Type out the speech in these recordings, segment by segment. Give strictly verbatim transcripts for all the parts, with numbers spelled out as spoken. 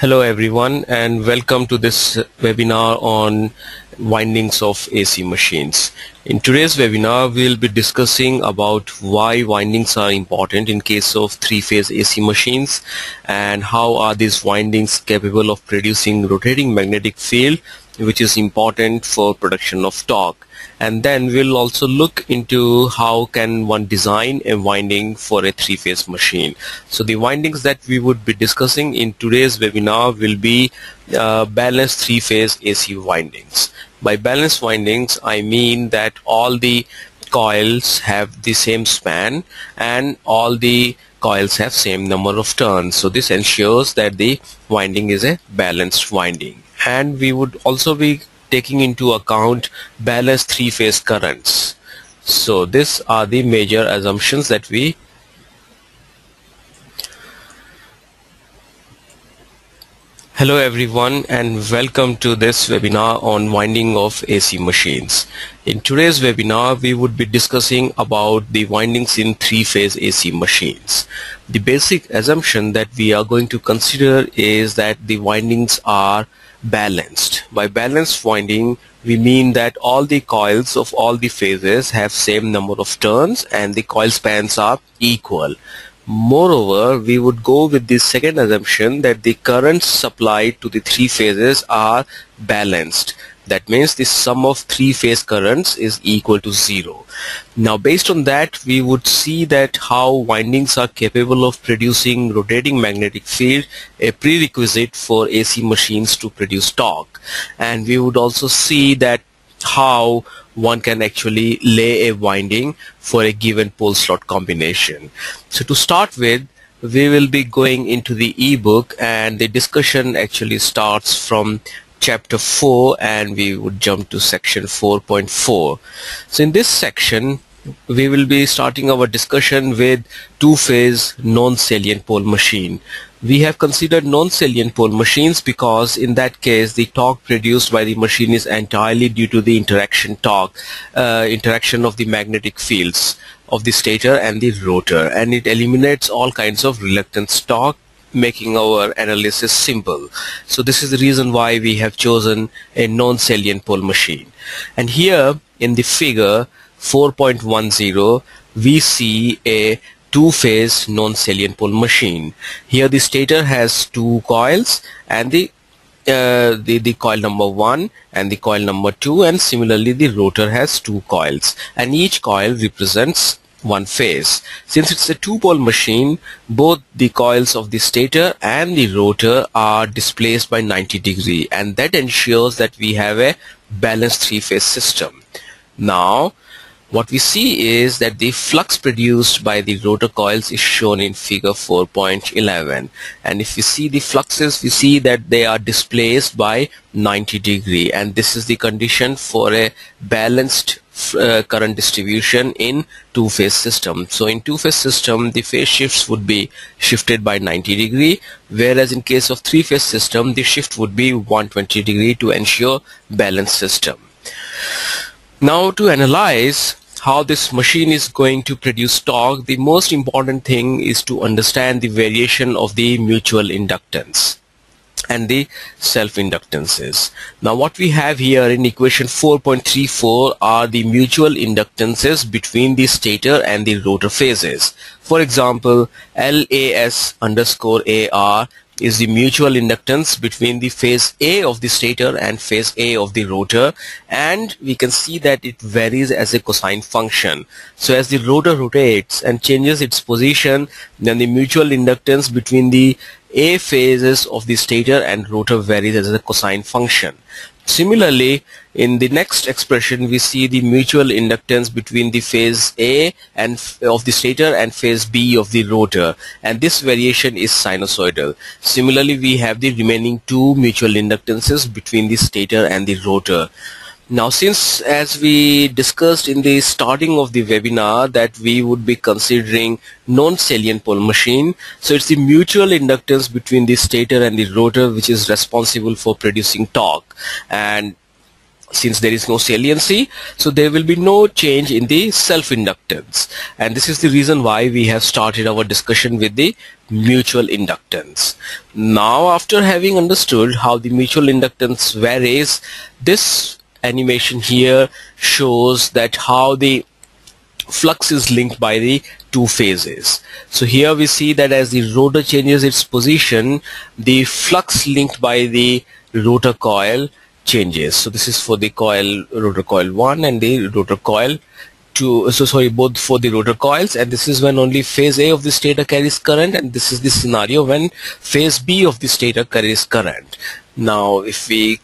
Hello everyone and welcome to this webinar on windings of A C machines. In today's webinar we will be discussing about why windings are important in case of three-phase A C machines and how are these windings capable of producing rotating magnetic field which is important for production of torque. And then we'll also look into how can one design a winding for a three-phase machine. So the windings that we would be discussing in today's webinar will be uh, balanced three-phase A C windings. By balanced windings, I mean that all the coils have the same span and all the coils have same number of turns. So this ensures that the winding is a balanced winding. And we would also be taking into account balanced three-phase currents. So these are the major assumptions that we Hello everyone and welcome to this webinar on winding of A C machines. In today's webinar we would be discussing about the windings in three-phase A C machines. The basic assumption that we are going to consider is that the windings are balanced. By balanced winding we mean that all the coils of all the phases have same number of turns and the coil spans are equal. Moreover, we would go with the second assumption that the currents supplied to the three phases are balanced. That means the sum of three phase currents is equal to zero. Now based on that we would see that how windings are capable of producing rotating magnetic field, a prerequisite for A C machines to produce torque. And we would also see that how one can actually lay a winding for a given pole slot combination. So to start with, we will be going into the ebook and the discussion actually starts from chapter four and we would jump to section four point four. So in this section we will be starting our discussion with two-phase non-salient pole machine. We have considered non-salient pole machines because in that case the torque produced by the machine is entirely due to the interaction torque, uh, interaction of the magnetic fields of the stator and the rotor, and it eliminates all kinds of reluctance torque, making our analysis simple. So this is the reason why we have chosen a non-salient pole machine. And here in the figure four point one zero we see a two-phase non-salient pole machine. Here the stator has two coils and the Uh, the, the coil number one and the coil number two, and similarly the rotor has two coils and each coil represents one phase. Since it's a two-pole machine, both the coils of the stator and the rotor are displaced by ninety degrees, and that ensures that we have a balanced three-phase system. Now what we see is that the flux produced by the rotor coils is shown in figure four point eleven, and if we see the fluxes we see that they are displaced by ninety degrees, and this is the condition for a balanced uh, current distribution in two-phase system. So in two-phase system the phase shifts would be shifted by ninety degrees, whereas in case of three-phase system the shift would be one hundred twenty degrees to ensure balanced system. Now to analyze how this machine is going to produce torque, the most important thing is to understand the variation of the mutual inductance and the self-inductances. Now what we have here in equation four point three four are the mutual inductances between the stator and the rotor phases. For example, L A S underscore A R is the mutual inductance between the phase A of the stator and phase A of the rotor, and we can see that it varies as a cosine function. So as the rotor rotates and changes its position, then the mutual inductance between the A phases of the stator and rotor varies as a cosine function. Similarly, in the next expression we see the mutual inductance between the phase A and of the stator and phase B of the rotor, and this variation is sinusoidal. Similarly, we have the remaining two mutual inductances between the stator and the rotor. Now since, as we discussed in the starting of the webinar, that we would be considering non-salient pole machine, so it's the mutual inductance between the stator and the rotor which is responsible for producing torque, and Since there is no saliency, so there will be no change in the self-inductance, and this is the reason why we have started our discussion with the mutual inductance. Now, after having understood how the mutual inductance varies, this animation here shows that how the flux is linked by the two phases. So here we see that as the rotor changes its position, the flux linked by the rotor coil changes. So this is for the coil rotor coil one and the rotor coil two, so sorry, both for the rotor coils, and this is when only phase A of the stator carries current, and this is the scenario when phase B of the stator carries current. Now if we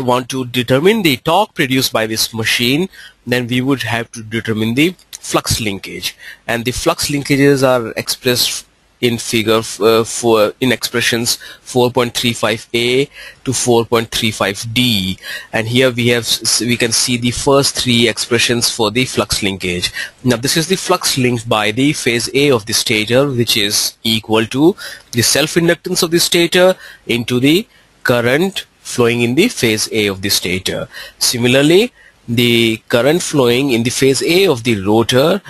want to determine the torque produced by this machine, then we would have to determine the flux linkage, and the flux linkages are expressed in figure uh, for in expressions four point three five A to four point three five D, and here we have we can see the first three expressions for the flux linkage. Now this is the flux linked by the phase A of the stator, which is equal to the self-inductance of the stator into the current flowing in the phase A of the stator. Similarly, the current flowing in the phase A of the rotor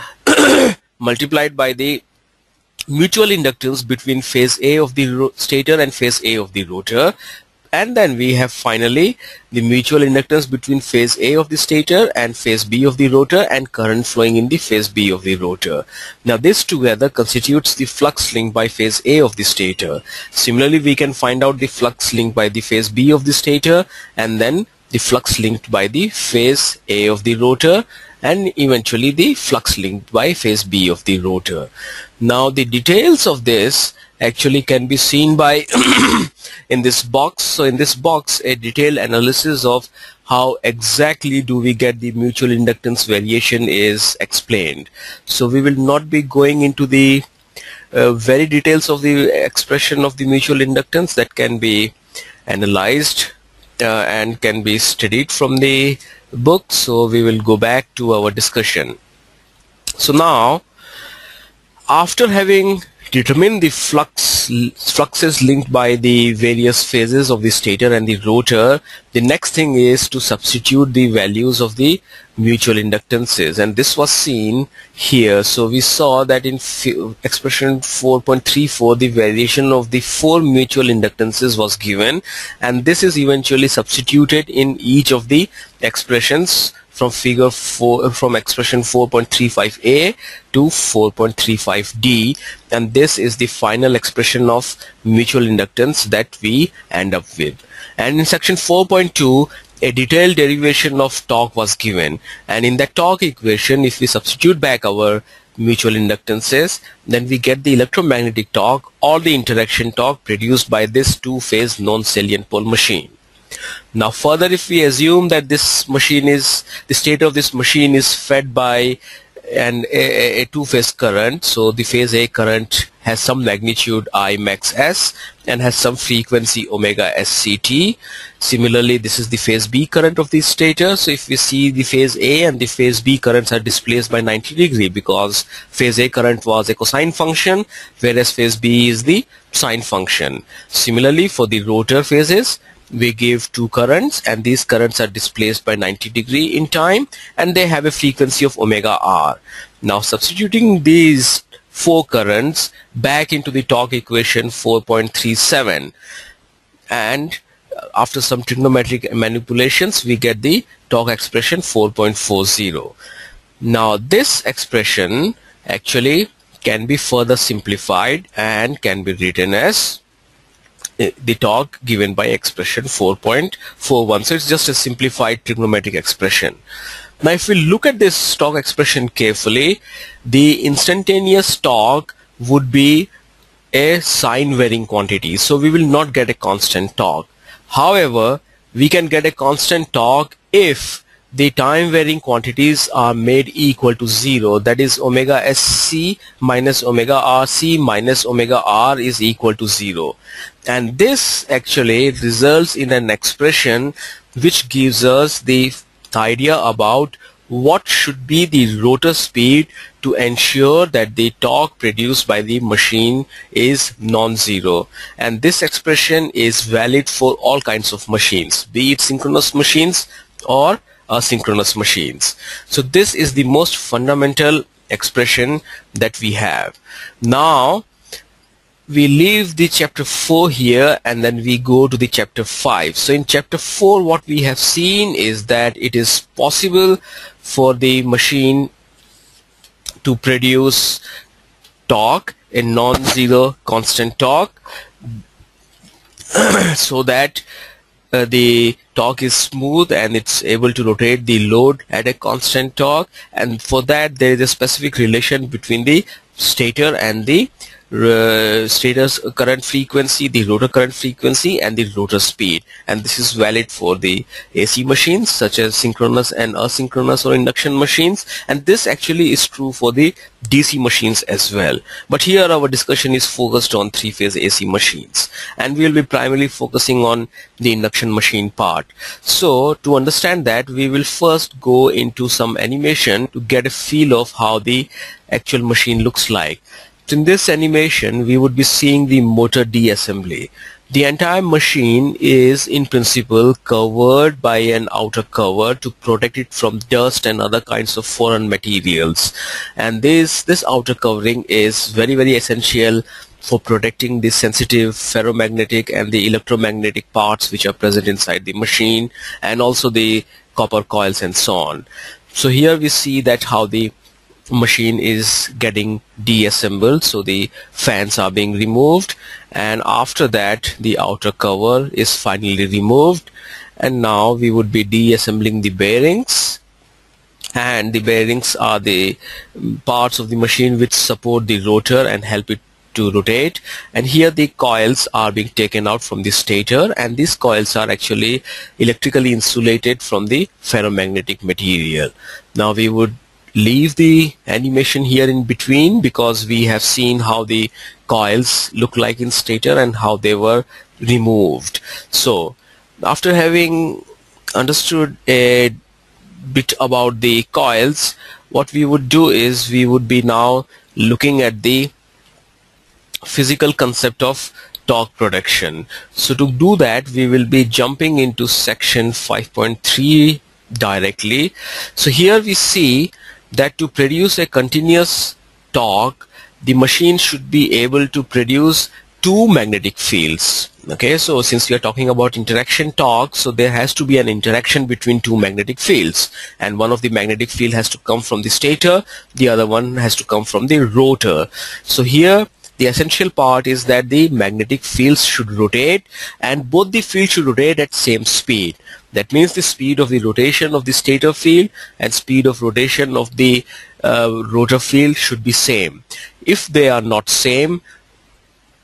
multiplied by the mutual inductance between phase A of the stator and phase A of the rotor, and then we have finally the mutual inductance between phase A of the stator and phase B of the rotor and current flowing in the phase B of the rotor. Now this together constitutes the flux linked by phase A of the stator. Similarly, we can find out the flux linked by the phase B of the stator, and then the flux linked by the phase A of the rotor, and eventually the flux linked by phase B of the rotor. Now the details of this actually can be seen by in this box. So in this box, a detailed analysis of how exactly do we get the mutual inductance variation is explained. So we will not be going into the uh, very details of the expression of the mutual inductance that can be analyzed Uh, and can be studied from the book. So we will go back to our discussion. So now, after having determined the flux fluxes linked by the various phases of the stator and the rotor, the next thing is to substitute the values of the mutual inductances, and this was seen here. So we saw that in expression four point three four, the variation of the four mutual inductances was given, and this is eventually substituted in each of the expressions from figure four, from expression four point three five A to four point three five D, and this is the final expression of mutual inductance that we end up with. And in section four point two, a detailed derivation of torque was given, and in that torque equation, if we substitute back our mutual inductances, then we get the electromagnetic torque or the interaction torque produced by this two-phase non-salient pole machine. Now further, if we assume that this machine is, the stator of this machine is fed by an, a, a two-phase current, so the phase A current has some magnitude I max S and has some frequency omega S C T. Similarly, this is the phase B current of the stator. So if we see, the phase A and the phase B currents are displaced by ninety degrees because phase A current was a cosine function, whereas phase B is the sine function. Similarly, for the rotor phases, we give two currents, and these currents are displaced by ninety degrees in time, and they have a frequency of omega R. Now substituting these four currents back into the torque equation four point three seven, and after some trigonometric manipulations, we get the torque expression four point four zero. Now this expression actually can be further simplified and can be written as the torque given by expression four point four one. So it's just a simplified trigonometric expression. Now if we look at this torque expression carefully, the instantaneous torque would be a sine varying quantity, so we will not get a constant torque. However, we can get a constant torque if the time varying quantities are made equal to zero, that is omega S C minus omega R C minus omega R is equal to zero, and this actually results in an expression which gives us the idea about what should be the rotor speed to ensure that the torque produced by the machine is non-zero. And this expression is valid for all kinds of machines, be it synchronous machines or asynchronous machines. So this is the most fundamental expression that we have. Now we leave the chapter four here and then we go to the chapter five. So in chapter four what we have seen is that it is possible for the machine to produce torque, a non-zero constant torque, so that uh, the torque is smooth and it's able to rotate the load at a constant torque, and for that there is a specific relation between the stator and the Uh, stator's current frequency, the rotor current frequency, and the rotor speed. And this is valid for the A C machines such as synchronous and asynchronous or induction machines, and this actually is true for the D C machines as well. But here our discussion is focused on three-phase A C machines, and we will be primarily focusing on the induction machine part. So to understand that, we will first go into some animation to get a feel of how the actual machine looks like. In this animation we would be seeing the motor deassembly. The entire machine is in principle covered by an outer cover to protect it from dust and other kinds of foreign materials, and this this outer covering is very very essential for protecting the sensitive ferromagnetic and the electromagnetic parts which are present inside the machine, and also the copper coils and so on. So here we see that how the machine is getting deassembled. So the fans are being removed, and after that the outer cover is finally removed, and now we would be deassembling the bearings, and the bearings are the parts of the machine which support the rotor and help it to rotate. And here the coils are being taken out from the stator, and these coils are actually electrically insulated from the ferromagnetic material. Now we would leave the animation here in between because we have seen how the coils look like in stator and how they were removed. So after having understood a bit about the coils, what we would do is we would be now looking at the physical concept of torque production. So to do that we will be jumping into section five point three directly. So here we see that to produce a continuous torque, the machine should be able to produce two magnetic fields. Okay, so since we are talking about interaction torque, so there has to be an interaction between two magnetic fields, and one of the magnetic field has to come from the stator, the other one has to come from the rotor. So here the essential part is that the magnetic fields should rotate, and both the fields should rotate at same speed. That means the speed of the rotation of the stator field and speed of rotation of the uh, rotor field should be same. If they are not same,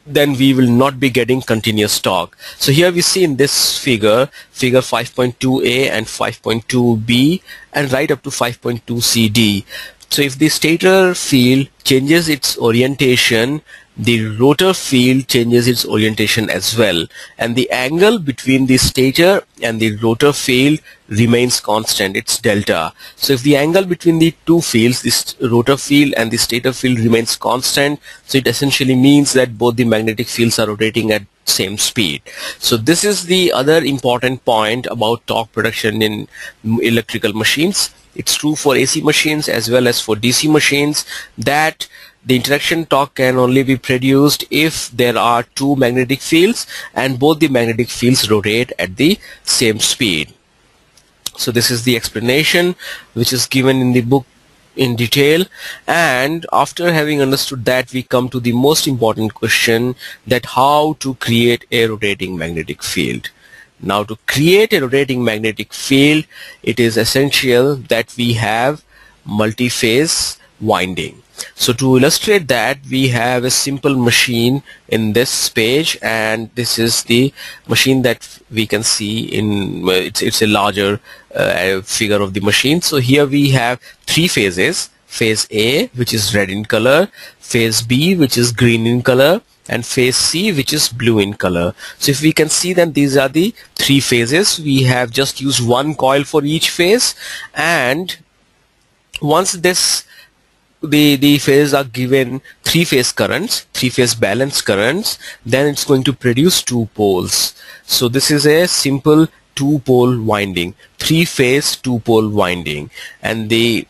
then we will not be getting continuous torque. So here we see in this figure, figure five point two A and five point two B and right up to five point two C D. So if the stator field changes its orientation, the rotor field changes its orientation as well, and the angle between the stator and the rotor field remains constant, it's delta. So if the angle between the two fields, this rotor field and the stator field, remains constant, so it essentially means that both the magnetic fields are rotating at same speed. So this is the other important point about torque production in electrical machines. It's true for A C machines as well as for D C machines that the interaction torque can only be produced if there are two magnetic fields and both the magnetic fields rotate at the same speed. So this is the explanation which is given in the book in detail, and after having understood that we come to the most important question, that how to create a rotating magnetic field. Now to create a rotating magnetic field, it is essential that we have multi-phase winding. So to illustrate that, we have a simple machine in this page, and this is the machine that we can see in it's, it's a larger uh, figure of the machine. So here we have three phases: phase A, which is red in color, phase B, which is green in color, and phase C, which is blue in color. So if we can see, then these are the three phases. We have just used one coil for each phase, and once this the the phase are given three phase currents, three phase balanced currents, then it's going to produce two poles. So this is a simple two pole winding, three phase two pole winding, and the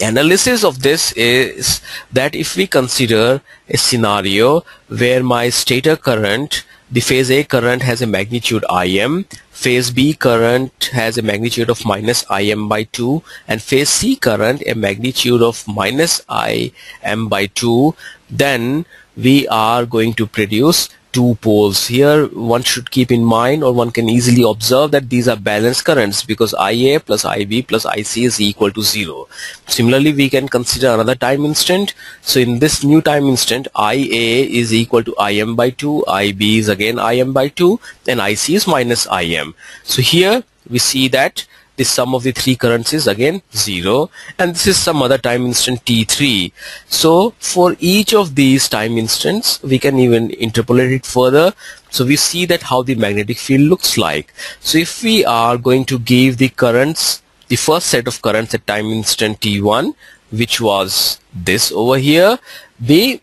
analysis of this is that if we consider a scenario where my stator current, the phase A current has a magnitude I m, phase B current has a magnitude of minus I m by two, and phase C current a magnitude of minus I m by two, then we are going to produce two poles. Here one should keep in mind, or one can easily observe, that these are balanced currents because I a plus I b plus I c is equal to zero. Similarly, we can consider another time instant. So in this new time instant, I a is equal to I m by two, I b is again I m by two, and I c is minus I m. So here we see that the sum of the three currents is again zero, and this is some other time instant t three. So for each of these time instants, we can even interpolate it further. So we see that how the magnetic field looks like. So if we are going to give the currents, the first set of currents at time instant t one, which was this over here, the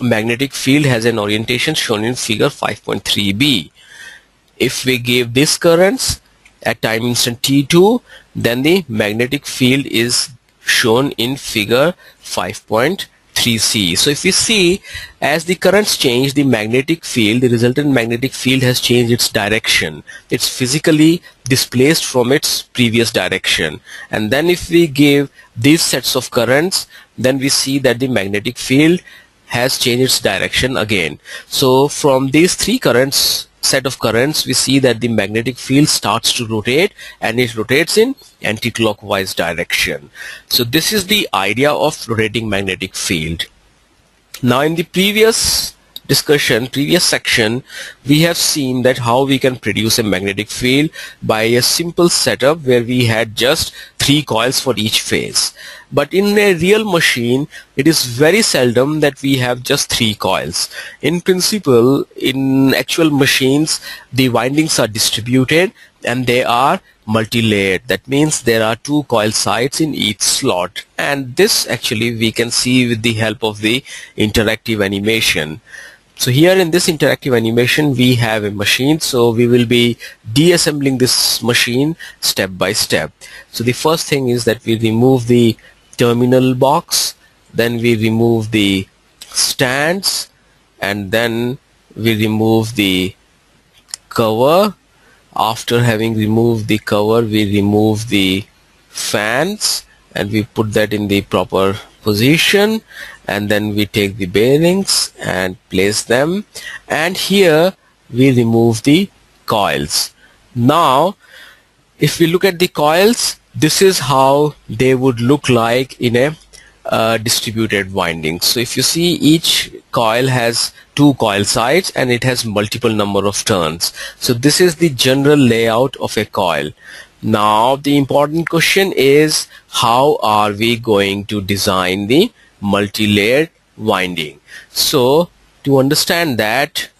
magnetic field has an orientation shown in figure five point three b. If we give these currents at time instant t two, then the magnetic field is shown in figure five point three c. So if you see, as the currents change, the magnetic field, the resultant magnetic field has changed its direction. It's physically displaced from its previous direction. And then if we give these sets of currents, then we see that the magnetic field has changed its direction again. So from these three currents, set of currents, we see that the magnetic field starts to rotate, and it rotates in anti-clockwise direction. So this is the idea of rotating magnetic field. Now in the previous discussion, previous section, we have seen that how we can produce a magnetic field by a simple setup where we had just three coils for each phase. But in a real machine, it is very seldom that we have just three coils. In principle, in actual machines, the windings are distributed and they are multi-layered. That means there are two coil sides in each slot, and this actually we can see with the help of the interactive animation. So here in this interactive animation, we have a machine, so we will be deassembling this machine step by step. So the first thing is that we remove the terminal box, then we remove the stands, and then we remove the cover. After having removed the cover, we remove the fans and we put that in the proper position, and then we take the bearings and place them, and here we remove the coils. Now if we look at the coils, this is how they would look like in a uh, distributed winding. So if you see, each coil has two coil sides and it has multiple number of turns. So this is the general layout of a coil. Now the important question is, how are we going to design the multi-layered winding? So to understand that,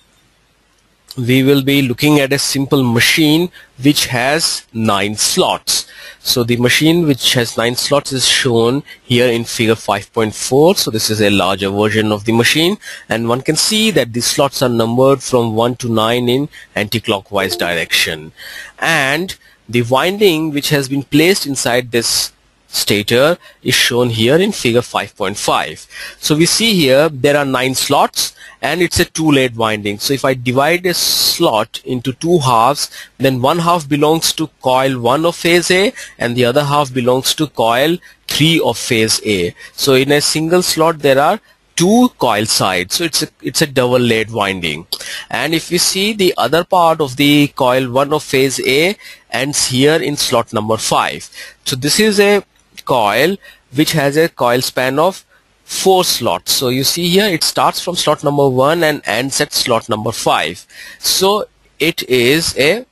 we will be looking at a simple machine which has nine slots. So the machine which has nine slots is shown here in figure five point four. So this is a larger version of the machine, and one can see that the slots are numbered from one to nine in anti-clockwise direction. And the winding which has been placed inside this stator is shown here in figure five point five. So we see here there are nine slots, and it's a two-layered winding. So if I divide a slot into two halves, then one half belongs to coil one of phase A and the other half belongs to coil three of phase A. So in a single slot there are two coil sides, so it's a, it's a double layered winding. And if we see, the other part of the coil one of phase A ends here in slot number five. So this is a coil which has a coil span of four slots. So you see here, it starts from slot number one and ends at slot number five. So it is a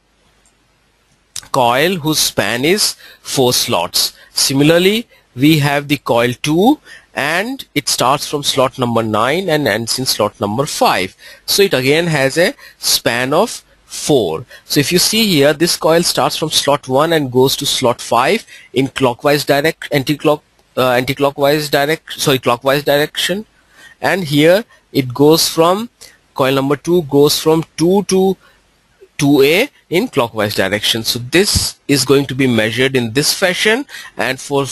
coil whose span is four slots. Similarly, we have the coil two, and it starts from slot number nine and ends in slot number five. So it again has a span of four. So if you see here, this coil starts from slot one and goes to slot five in clockwise direct anti-clock uh, anti-clockwise direct, sorry, clockwise direction, and here it goes from coil number two goes from two to two A in clockwise direction. So this is going to be measured in this fashion, and for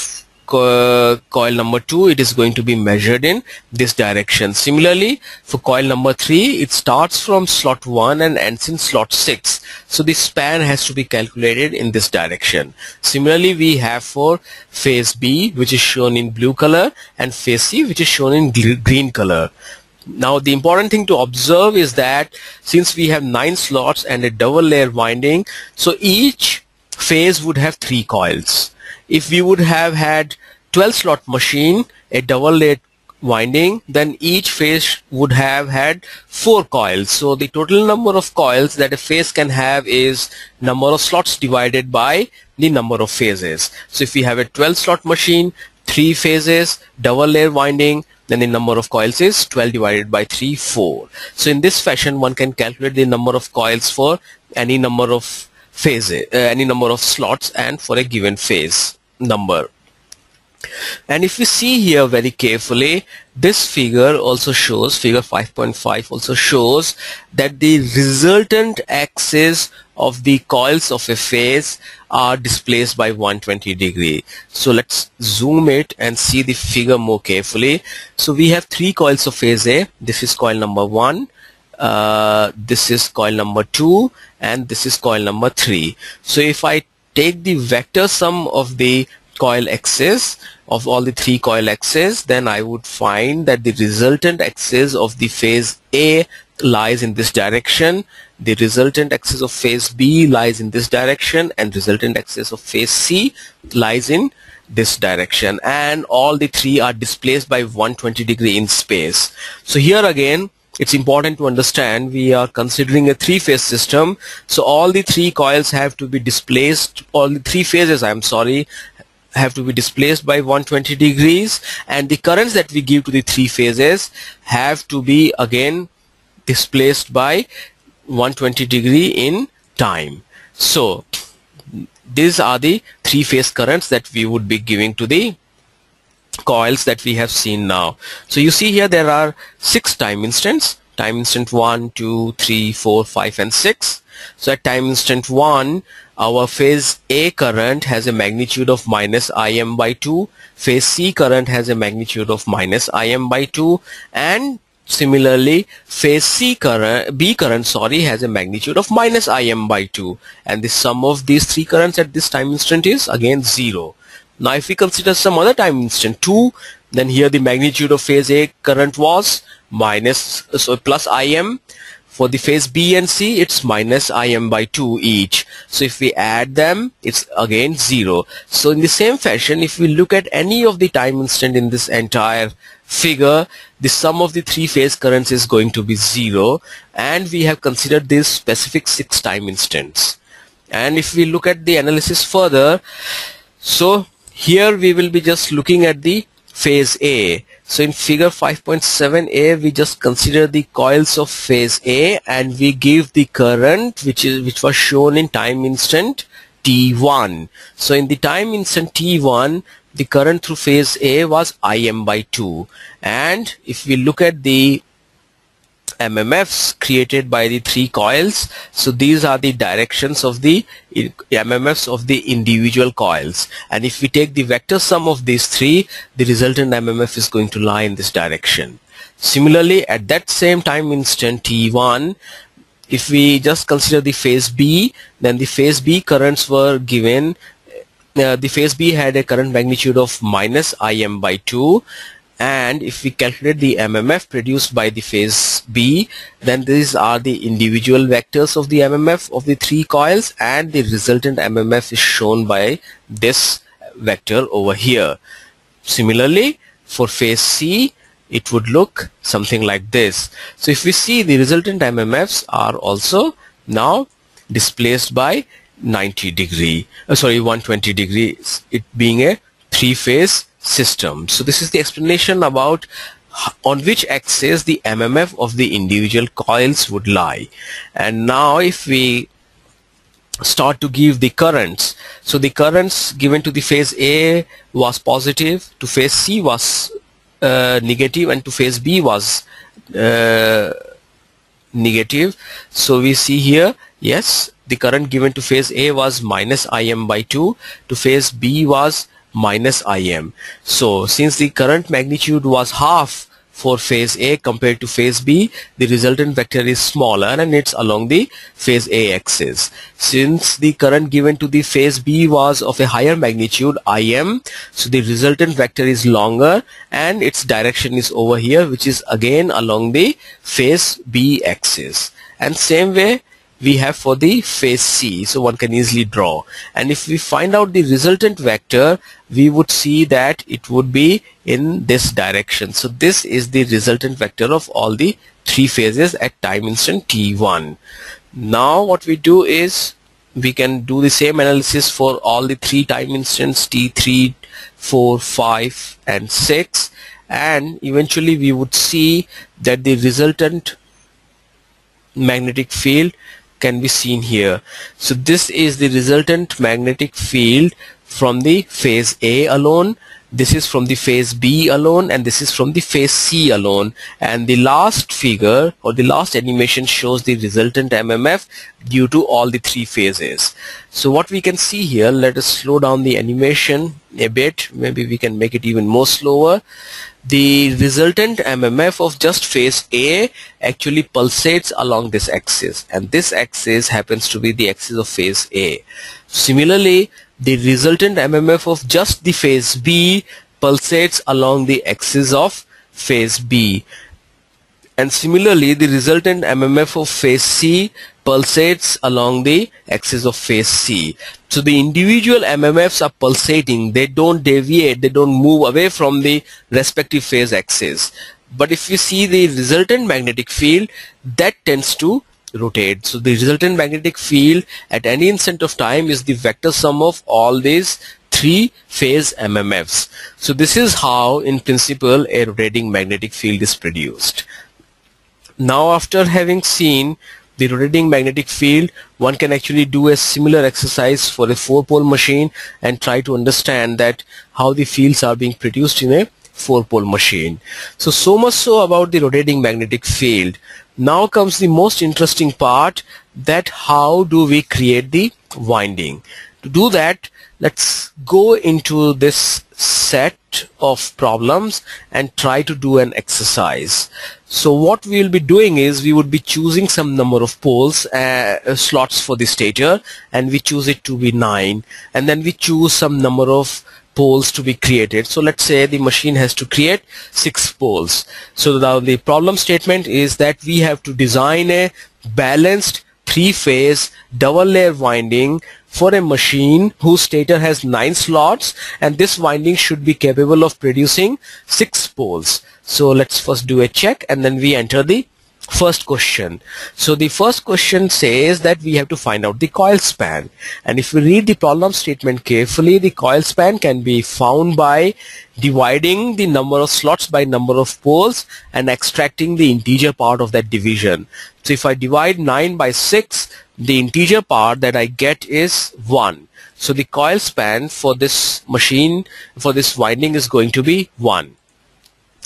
co coil number two it is going to be measured in this direction. Similarly, for coil number three, it starts from slot one and ends in slot six. So the span has to be calculated in this direction. Similarly, we have for phase B, which is shown in blue color, and phase C, which is shown in green color. Now the important thing to observe is that since we have nine slots and a double layer winding, so each phase would have three coils. If we would have had twelve slot machine, a double layer winding, then each phase would have had four coils. So the total number of coils that a phase can have is number of slots divided by the number of phases. So if we have a twelve slot machine, three phases, double layer winding, then the number of coils is twelve divided by three, four. So in this fashion, one can calculate the number of coils for any number of phases, uh, any number of slots, and for a given phase number. And if we see here very carefully, this figure also shows, figure five point five also shows that the resultant axis of the coils of a phase are displaced by one hundred twenty degree. So let's zoom it and see the figure more carefully. So we have three coils of phase A. This is coil number one, uh, this is coil number two, and this is coil number three. So if I take the vector sum of the coil axis of all the three coil axes, then I would find that the resultant axis of the phase A lies in this direction, the resultant axis of phase B lies in this direction, and resultant axis of phase C lies in this direction, and all the three are displaced by one hundred twenty degree in space. So here again, it's important to understand we are considering a three-phase system, so all the three coils have to be displaced, all the three phases, I'm sorry, have to be displaced by one hundred twenty degrees, and the currents that we give to the three phases have to be again displaced by one hundred twenty degree in time. So these are the three phase currents that we would be giving to the coils that we have seen now. So you see here there are six time instants, time instant one, two, three, four, five and six. So at time instant one, our phase A current has a magnitude of minus Im by two, phase C current has a magnitude of minus Im by two, and similarly phase C current, B current sorry, has a magnitude of minus Im by two, and the sum of these three currents at this time instant is again zero. Now if we consider some other time instant two, then here the magnitude of phase A current was minus, so plus Im. For the phase B and C, it's minus Im by two each. So if we add them, it's again zero. So in the same fashion, if we look at any of the time instant in this entire figure, the sum of the three phase currents is going to be zero, and we have considered these specific six time instants. And if we look at the analysis further, so here we will be just looking at the phase A. So in figure five point seven A, we just consider the coils of phase A, and we give the current which is which was shown in time instant T one. So in the time instant T one, the current through phase A was Im by two, and if we look at the M M Fs created by the three coils, so these are the directions of the M M Fs of the individual coils, and if we take the vector sum of these three, the resultant M M F is going to lie in this direction. Similarly, at that same time instant T one, if we just consider the phase B, then the phase B currents were given, uh, the phase B had a current magnitude of minus Im by two, and if we calculate the M M F produced by the phase B, then these are the individual vectors of the M M F of the three coils, and the resultant M M F is shown by this vector over here. Similarly, for phase C, it would look something like this. So if we see, the resultant M M Fs are also now displaced by ninety degree, uh, sorry one hundred twenty degrees, it being a three-phase system. So this is the explanation about on which axis the M M F of the individual coils would lie. And now if we start to give the currents. So the currents given to the phase A was positive, to phase C was uh, negative, and to phase B was uh, negative. So we see here, yes, the current given to phase A was minus I M by two, to phase B was minus I M. So since the current magnitude was half for phase A compared to phase B, the resultant vector is smaller and it's along the phase A axis. Since the current given to the phase B was of a higher magnitude I M, so the resultant vector is longer and its direction is over here, which is again along the phase B axis. And same way we have for the phase C, so one can easily draw. And if we find out the resultant vector, we would see that it would be in this direction. So this is the resultant vector of all the three phases at time instant t one. Now what we do is we can do the same analysis for all the three time instants t three, four, five and six, and eventually we would see that the resultant magnetic field can be seen here. So this is the resultant magnetic field from the phase A alone, this is from the phase B alone, and this is from the phase C alone. And the last figure or the last animation shows the resultant M M F due to all the three phases. So what we can see here, let us slow down the animation a bit, maybe we can make it even more slower. The resultant M M F of just phase A actually pulsates along this axis, and this axis happens to be the axis of phase A. Similarly, the resultant M M F of just the phase B pulsates along the axis of phase B. And similarly, the resultant M M F of phase C pulsates along the axis of phase C. So the individual M M Fs are pulsating, they don't deviate, they don't move away from the respective phase axis. But if you see the resultant magnetic field, that tends to rotate. So the resultant magnetic field at any instant of time is the vector sum of all these three phase M M Fs. So this is how in principle a rotating magnetic field is produced. Now after having seen the rotating magnetic field, one can actually do a similar exercise for a four pole machine and try to understand that how the fields are being produced in a four pole machine. So so much so about the rotating magnetic field. Now comes the most interesting part, that how do we create the winding. To do that, let's go into this set of problems and try to do an exercise. So what we will be doing is we would be choosing some number of poles, uh, slots for the stator, and we choose it to be nine, and then we choose some number of poles to be created. So let's say the machine has to create six poles. So now the problem statement is that we have to design a balanced three-phase double layer winding for a machine whose stator has nine slots, and this winding should be capable of producing six poles. So let's first do a check and then we enter the first question. So the first question says that we have to find out the coil span, and if we read the problem statement carefully, the coil span can be found by dividing the number of slots by number of poles and extracting the integer part of that division. So if I divide nine by six, the integer part that I get is one. So the coil span for this machine, for this winding, is going to be one.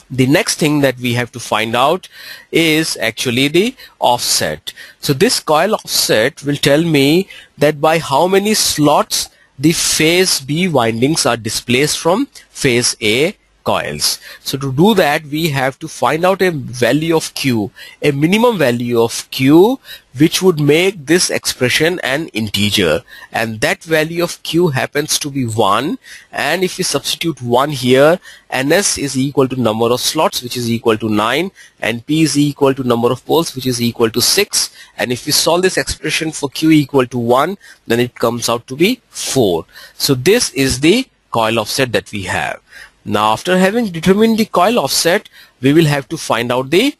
The next thing that we have to find out is actually the offset. So this coil offset will tell me that by how many slots the phase B windings are displaced from phase A coils. So to do that, we have to find out a value of Q, a minimum value of Q, which would make this expression an integer, and that value of Q happens to be one, and if we substitute one here, N S is equal to number of slots, which is equal to nine, and P is equal to number of poles, which is equal to six, and if we solve this expression for Q equal to one, then it comes out to be four. So this is the coil offset that we have. Now after having determined the coil offset, we will have to find out the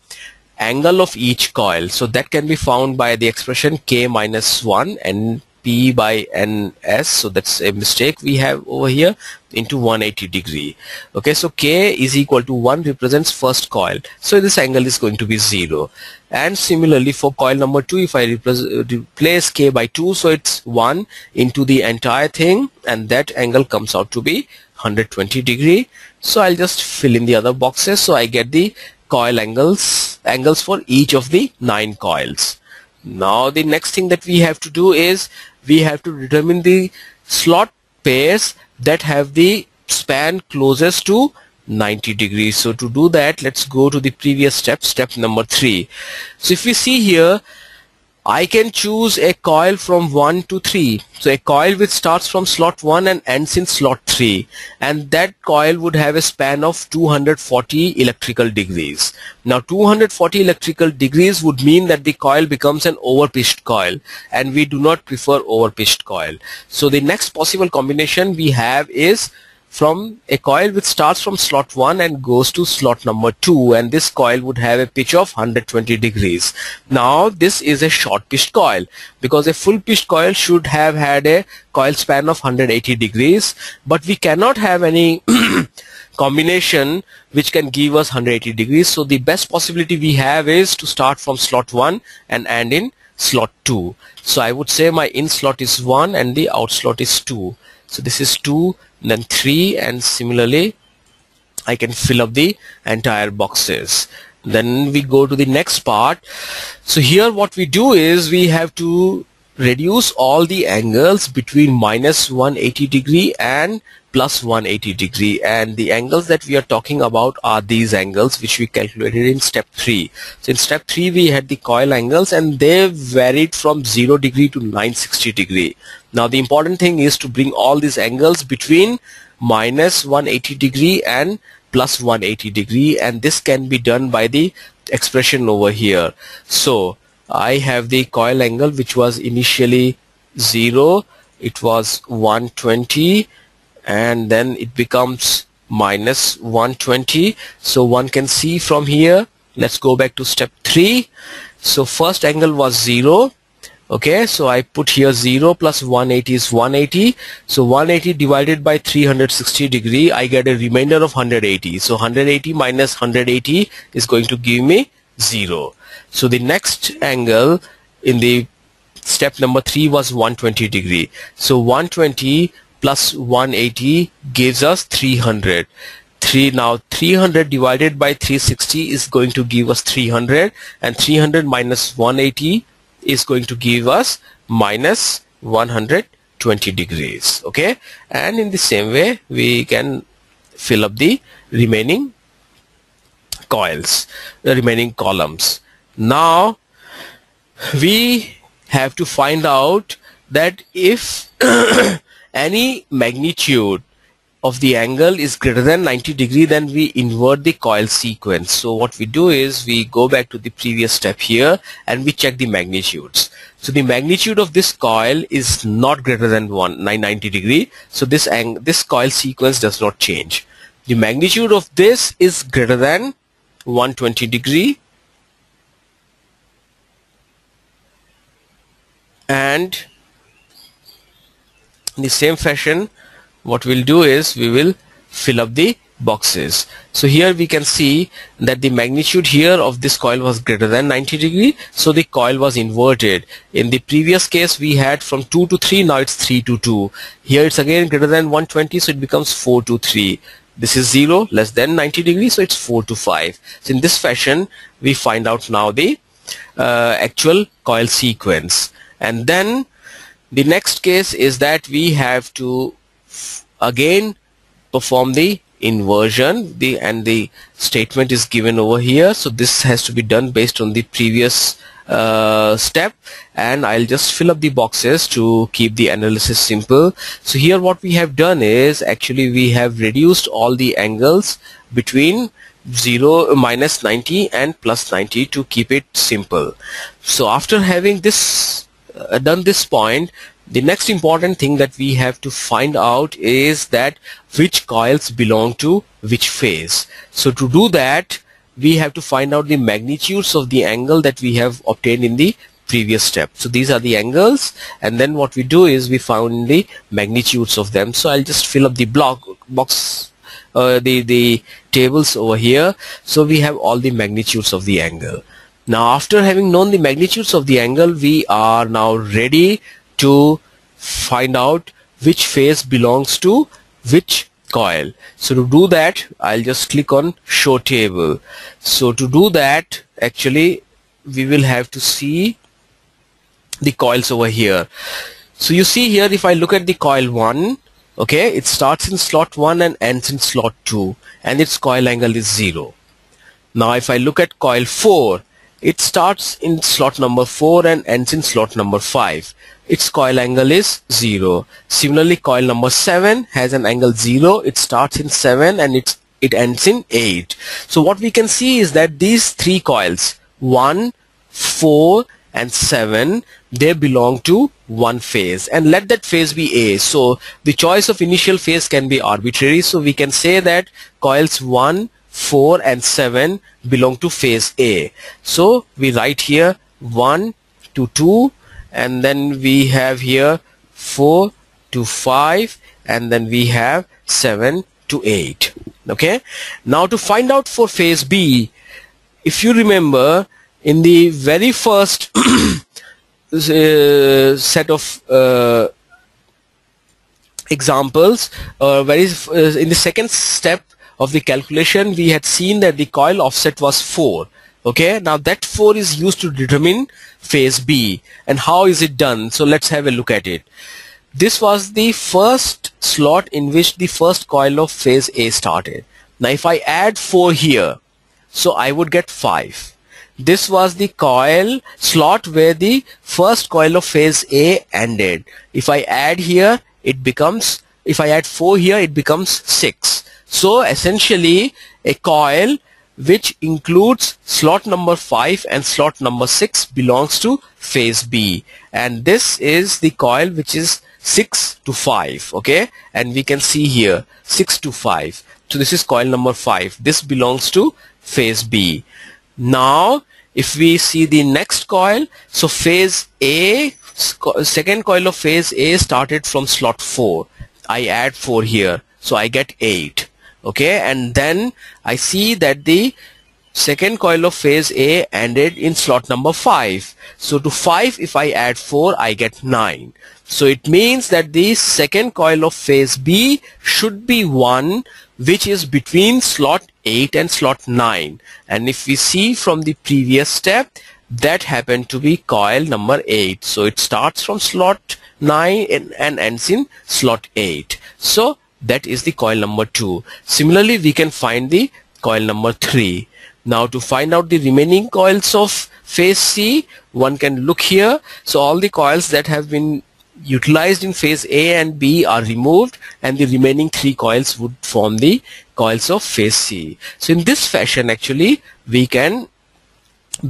angle of each coil. So that can be found by the expression K minus one and P by N S, so that's a mistake we have over here, into one hundred eighty degree. Okay, so K is equal to one represents first coil, so this angle is going to be zero. And similarly for coil number two, if I replace K by two, so it's one into the entire thing, and that angle comes out to be one hundred twenty degree. So I'll just fill in the other boxes, so I get the coil angles angles for each of the nine coils. Now the next thing that we have to do is we have to determine the slot pairs that have the span closest to ninety degrees. So to do that, let's go to the previous step, step number three. So if we see here, I can choose a coil from one to three. So a coil which starts from slot one and ends in slot three, and that coil would have a span of two hundred forty electrical degrees. Now two hundred forty electrical degrees would mean that the coil becomes an overpitched coil, and we do not prefer overpitched coil. So the next possible combination we have is from a coil which starts from slot one and goes to slot number two, and this coil would have a pitch of one hundred twenty degrees. Now this is a short pitched coil, because a full pitched coil should have had a coil span of one hundred eighty degrees, but we cannot have any combination which can give us one hundred eighty degrees. So the best possibility we have is to start from slot one and end in slot two. So I would say my in slot is one and the out slot is two. So this is two, then three, and similarly I can fill up the entire boxes. Then we go to the next part. So here what we do is we have to reduce all the angles between minus one hundred eighty degree and plus one hundred eighty degree, and the angles that we are talking about are these angles which we calculated in step three. So in step three we had the coil angles, and they varied from zero degree to nine hundred sixty degree. Now the important thing is to bring all these angles between minus one hundred eighty degree and plus one hundred eighty degree, and this can be done by the expression over here. So I have the coil angle which was initially zero, it was one hundred twenty, and then it becomes minus one hundred twenty. So one can see from here, let's go back to step three. So first angle was zero. Okay, so I put here zero plus one hundred eighty is one hundred eighty. So one hundred eighty divided by three hundred sixty degree, I get a remainder of one hundred eighty. So one hundred eighty minus one hundred eighty is going to give me zero. So the next angle in the step number three was one hundred twenty degree. So one hundred twenty plus one hundred eighty gives us three hundred. Three, now three hundred divided by three hundred sixty is going to give us three hundred, and three hundred minus one hundred eighty is going to give us minus one hundred twenty degrees. Okay, and in the same way we can fill up the remaining coils, the remaining columns. Now we have to find out that if any magnitude of the angle is greater than ninety degree, then we invert the coil sequence. So what we do is we go back to the previous step here and we check the magnitudes. So the magnitude of this coil is not greater than ninety degree, so this angle, this coil sequence does not change. The magnitude of this is greater than one hundred twenty degree, and in the same fashion what we'll do is we will fill up the boxes. So here we can see that the magnitude here of this coil was greater than ninety degree, so the coil was inverted. In the previous case we had from two to three, now it's three to two. Here it's again greater than one hundred twenty, so it becomes four to three. This is zero, less than ninety degree, so it's four to five. So in this fashion we find out now the uh, actual coil sequence. And then the next case is that we have to again perform the inversion, the and the statement is given over here. So this has to be done based on the previous uh, step, and I'll just fill up the boxes to keep the analysis simple. So here what we have done is actually we have reduced all the angles between zero, minus ninety and plus ninety to keep it simple. So after having this uh, done this point, the next important thing that we have to find out is that which coils belong to which phase. So to do that we have to find out the magnitudes of the angle that we have obtained in the previous step. So these are the angles, and then what we do is we found the magnitudes of them. So I'll just fill up the block box uh, the the tables over here. So we have all the magnitudes of the angle. Now after having known the magnitudes of the angle, we are now ready to find out which face belongs to which coil. So to do that, I'll just click on show table. So to do that, actually we will have to see the coils over here. So you see here, if I look at the coil one, okay, it starts in slot one and ends in slot two, and its coil angle is zero. Now if I look at coil four, it starts in slot number four and ends in slot number five. Its coil angle is zero. Similarly, coil number seven has an angle zero. It starts in seven and it's, it ends in eight. So what we can see is that these three coils, one, four and seven, they belong to one phase, and let that phase be A. So the choice of initial phase can be arbitrary. So we can say that coils one, four and seven belong to phase A. So we write here one to two, and then we have here four to five, and then we have seven to eight. Okay, now to find out for phase B, if you remember, in the very first uh, set of uh, examples, uh, very f uh, in the second step of the calculation, we had seen that the coil offset was four. Okay, now that four is used to determine phase B. And how is it done? So let's have a look at it. This was the first slot in which the first coil of phase A started. Now if I add four here, so I would get five. This was the coil slot where the first coil of phase A ended. If I add here, it becomes, if I add four here, it becomes six. So essentially a coil which includes slot number five and slot number six belongs to phase B, and this is the coil which is six to five. Okay, and we can see here six to five. So this is coil number five. This belongs to phase B. Now if we see the next coil, so phase A, second coil of phase A started from slot four. I add four here, so I get eight. Okay, and then I see that the second coil of phase A ended in slot number five. So to five, if I add four, I get nine. So it means that the second coil of phase B should be one which is between slot eight and slot nine. And if we see from the previous step, that happened to be coil number eight. So it starts from slot nine and, and ends in slot eight. So that is the coil number two. Similarly, we can find the coil number three. Now to find out the remaining coils of phase C, one can look here. So all the coils that have been utilized in phase A and B are removed, and the remaining three coils would form the coils of phase C. So in this fashion, actually, we can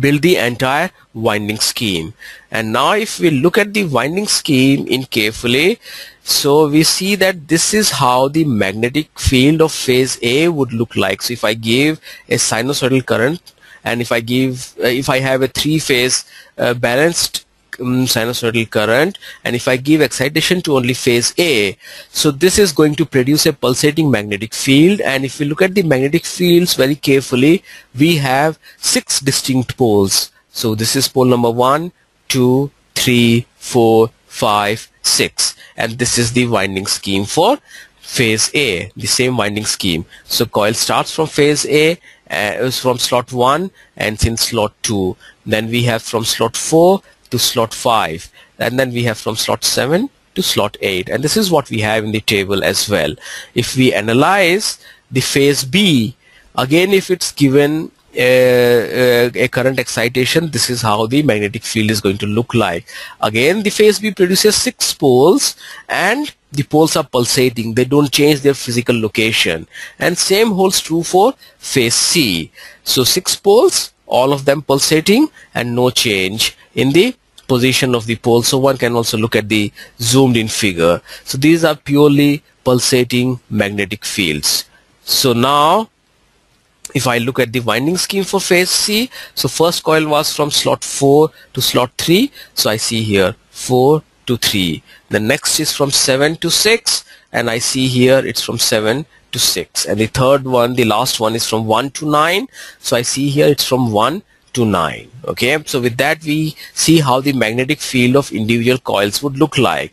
build the entire winding scheme. And now if we look at the winding scheme in carefully, so we see that this is how the magnetic field of phase A would look like. So if I give a sinusoidal current, and if I give uh, if I have a three phase uh, balanced um, sinusoidal current, and if I give excitation to only phase A, so this is going to produce a pulsating magnetic field. And if we look at the magnetic fields very carefully, we have six distinct poles. So this is pole number one, two, three, four, five, six, and this is the winding scheme for phase A, the same winding scheme. So coil starts from phase A, uh, from slot one, and in slot two. Then we have from slot four to slot five, and then we have from slot seven to slot eight, and this is what we have in the table as well. If we analyze the phase B, again if it's given Uh, uh, a current excitation, this is how the magnetic field is going to look like. Again, the phase B produces six poles, and the poles are pulsating. They don't change their physical location, and same holds true for phase C. So six poles, all of them pulsating, and no change in the position of the pole. So one can also look at the zoomed in figure. So these are purely pulsating magnetic fields. So now If I look at the winding scheme for phase C, so first coil was from slot four to slot three, so I see here four to three. The next is from seven to six, and I see here it's from seven to six. And the third one, the last one, is from one to nine, so I see here it's from one to nine. Okay, so with that we see how the magnetic field of individual coils would look like.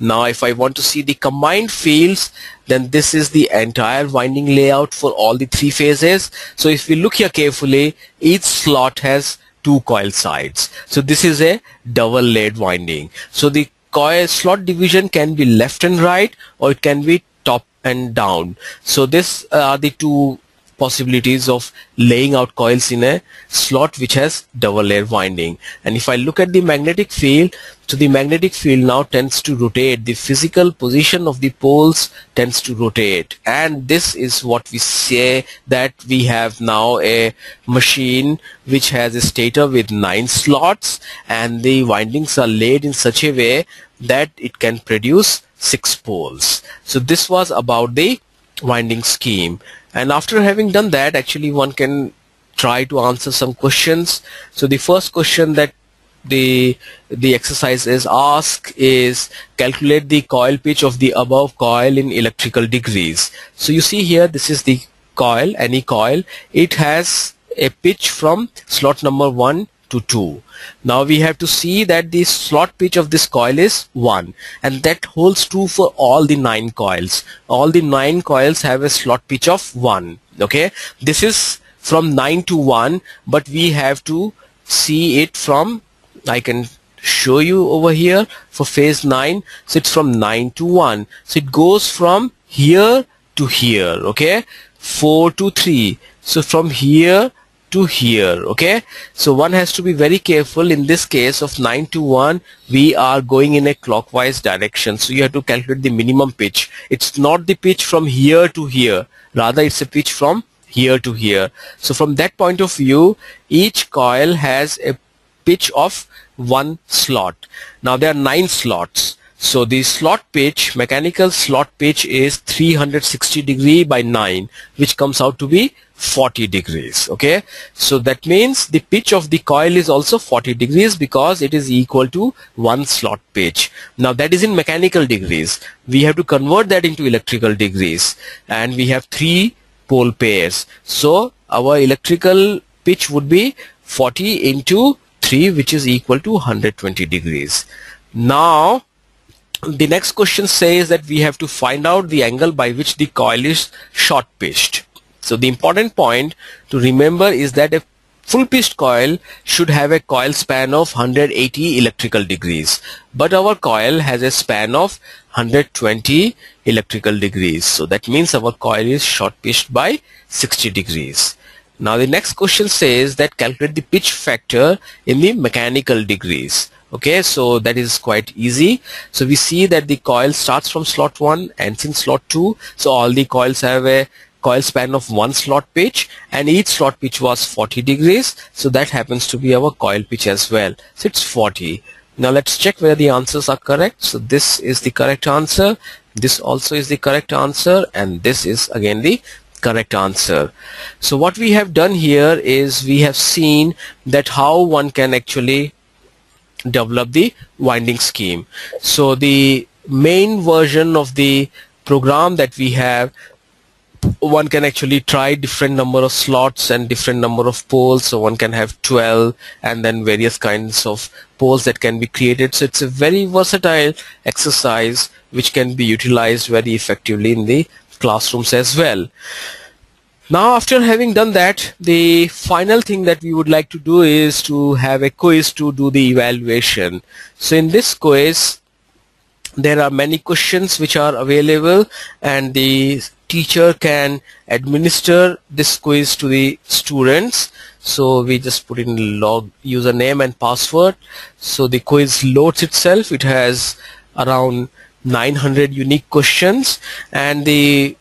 Now if I want to see the combined fields, then this is the entire winding layout for all the three phases. So if we look here carefully, each slot has two coil sides. So this is a double layered winding. So the coil slot division can be left and right, or it can be top and down. So this are the two possibilities of laying out coils in a slot which has double layer winding. And if I look at the magnetic field, so the magnetic field now tends to rotate, the physical position of the poles tends to rotate, and this is what we say that we have now a machine which has a stator with nine slots, and the windings are laid in such a way that it can produce six poles. So this was about the winding scheme. And after having done that, actually one can try to answer some questions. So the first question that the the exercise is asked is calculate the coil pitch of the above coil in electrical degrees. So you see here, this is the coil, any coil. It has a pitch from slot number one to two. Now we have to see that the slot pitch of this coil is one, and that holds true for all the nine coils. All the nine coils have a slot pitch of one. Okay, this is from nine to one, but we have to see it from, I can show you over here for phase nine, so it's from nine to one, so it goes from here to here. Okay, four to three, so from here to here. Okay, so one has to be very careful. In this case of nine to one, we are going in a clockwise direction, so you have to calculate the minimum pitch. It's not the pitch from here to here, rather it's a pitch from here to here. So from that point of view, each coil has a pitch of one slot. Now there are nine slots, so the slot pitch, mechanical slot pitch, is three hundred sixty degree by nine, which comes out to be forty degrees. Okay, so that means the pitch of the coil is also forty degrees, because it is equal to one slot pitch. Now that is in mechanical degrees. We have to convert that into electrical degrees, and we have three pole pairs, so our electrical pitch would be forty into three, which is equal to one hundred twenty degrees. Now the next question says that we have to find out the angle by which the coil is short pitched. So the important point to remember is that a full pitched coil should have a coil span of one hundred eighty electrical degrees, but our coil has a span of one hundred twenty electrical degrees, so that means our coil is short pitched by sixty degrees. Now the next question says that calculate the pitch factor in the mechanical degrees. Okay, so that is quite easy. So we see that the coil starts from slot one, ends in slot two, so all the coils have a coil span of one slot pitch, and each slot pitch was forty degrees, so that happens to be our coil pitch as well, so it's forty. Now let's check whether the answers are correct. So this is the correct answer, this also is the correct answer, and this is again the correct answer. So what we have done here is we have seen that how one can actually develop the winding scheme. So the main version of the program that we have, one can actually try different number of slots and different number of poles, so one can have twelve and then various kinds of poles that can be created. So it's a very versatile exercise which can be utilized very effectively in the classrooms as well. Now after having done that, the final thing that we would like to do is to have a quiz to do the evaluation. So in this quiz there are many questions which are available, and the teacher can administer this quiz to the students. So we just put in log username and password. So the quiz loads itself. It has around nine hundred unique questions, and the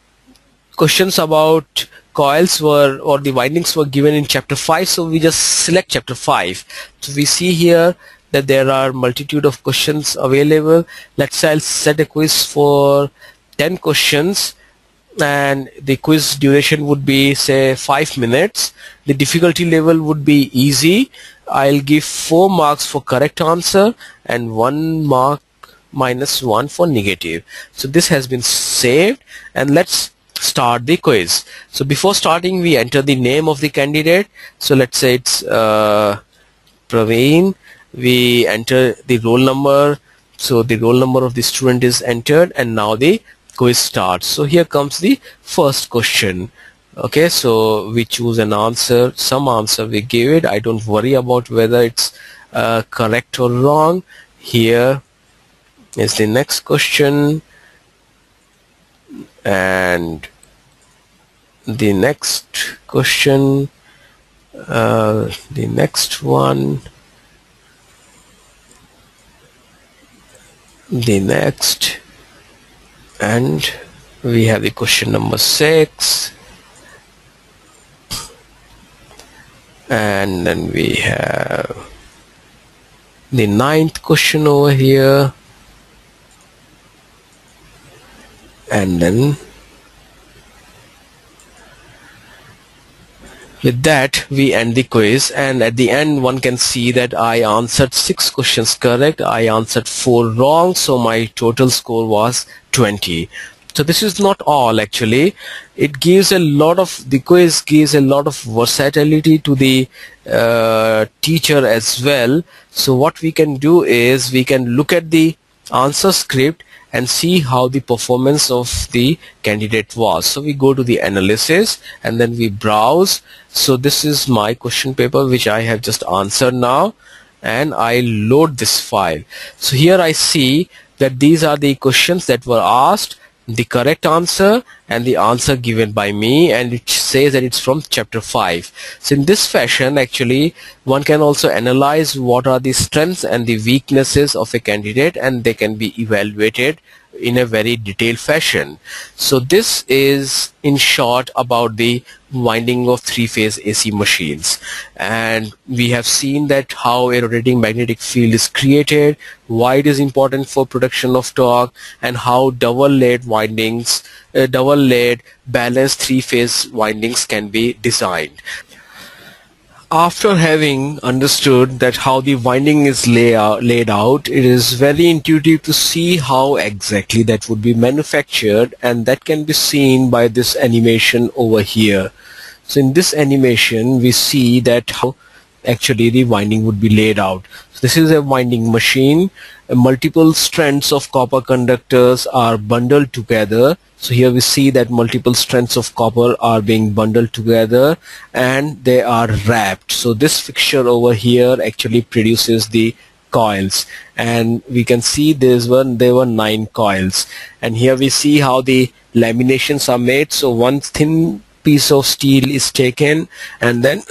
questions about coils were, or the windings were, given in chapter five, so we just select chapter five. So we see here that there are multitude of questions available. Let's say I'll set a quiz for ten questions and the quiz duration would be say five minutes. The difficulty level would be easy. I'll give four marks for correct answer and one mark minus one for negative. So this has been saved, and let's start the quiz. So before starting, we enter the name of the candidate. So let's say it's uh, Praveen. We enter the roll number, so the roll number of the student is entered, and now the quiz starts. So here comes the first question. Okay, so we choose an answer, some answer we give it. I don't worry about whether it's uh, correct or wrong. Here is the next question, and the next question, uh, the next one, the next, and we have the question number six, and then we have the ninth question over here, and then with that we end the quiz. And at the end one can see that I answered six questions correct, I answered four wrong, so my total score was twenty. So this is not all actually. It gives a lot of, the quiz gives a lot of versatility to the uh, teacher as well. So what we can do is we can look at the answer script and see how the performance of the candidate was. So we go to the analysis and then we browse. So this is my question paper which I have just answered now, and I load this file. So here I see that these are the questions that were asked, the correct answer and the answer given by me, and it says that it's from chapter five. So in this fashion actually one can also analyze what are the strengths and the weaknesses of a candidate, and they can be evaluated in a very detailed fashion. So this is in short about the winding of three-phase A C machines, and we have seen that how a rotating magnetic field is created, why it is important for production of torque, and how double-laid windings, uh, double-laid balanced three-phase windings can be designed. After having understood that how the winding is lay out, laid out, it is very intuitive to see how exactly that would be manufactured, and that can be seen by this animation over here. So in this animation we see that how actually the winding would be laid out. So this is a winding machine. Multiple strands of copper conductors are bundled together. So here we see that multiple strands of copper are being bundled together and they are wrapped. So this fixture over here actually produces the coils, and we can see this one, there were nine coils, and here we see how the laminations are made. So one thin piece of steel is taken, and then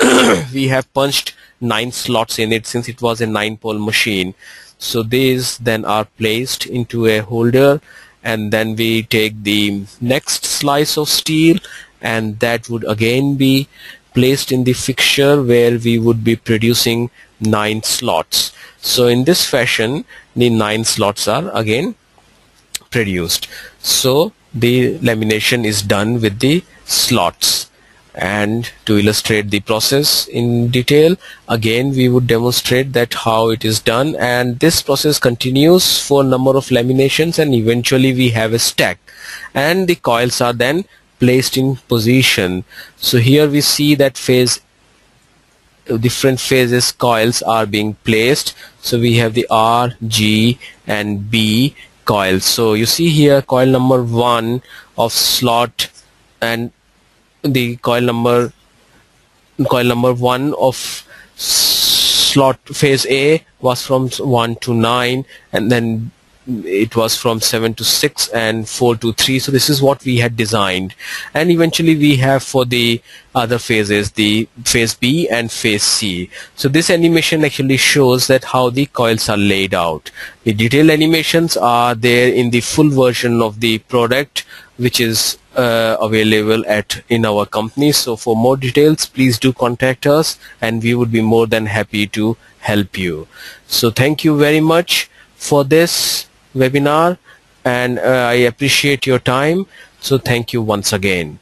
we have punched nine slots in it since it was a nine pole machine. So these then are placed into a holder, and then we take the next slice of steel, and that would again be placed in the fixture where we would be producing nine slots. So in this fashion the nine slots are again produced. So the lamination is done with the slots, and to illustrate the process in detail again we would demonstrate that how it is done, and this process continues for a number of laminations, and eventually we have a stack and the coils are then placed in position. So here we see that phase, different phases coils are being placed. So we have the R, G and B coils. So you see here coil number one of slot, and the coil number coil number one of slot phase A was from one to nine, and then it was from seven to six and four to three. So this is what we had designed, and eventually we have for the other phases the phase B and phase C. So this animation actually shows that how the coils are laid out. The detailed animations are there in the full version of the product which is uh, available at in our company. So for more details please do contact us, and we would be more than happy to help you. So thank you very much for this webinar. and uh, I appreciate your time. So thank you once again.